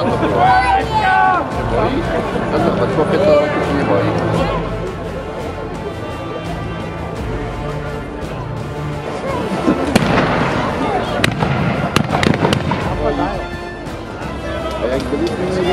Boi? No to choć chłopiec to się nie boi. A jak byliśmy nie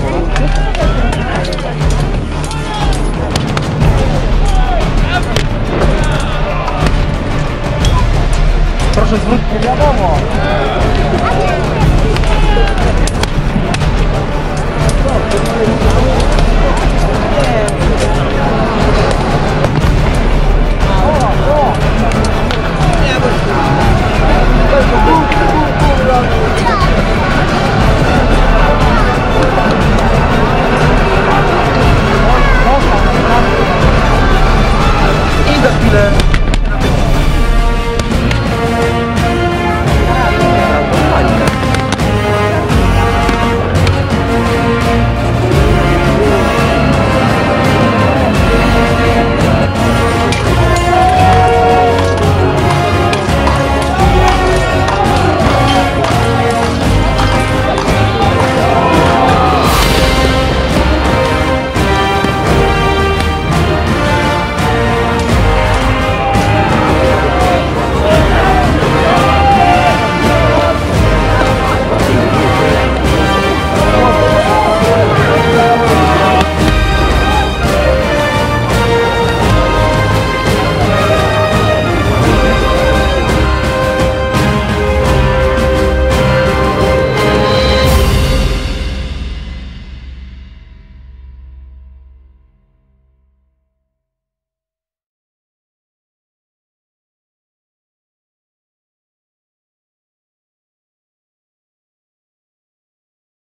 wiedzieli, proszę zwróćcie wiadomo.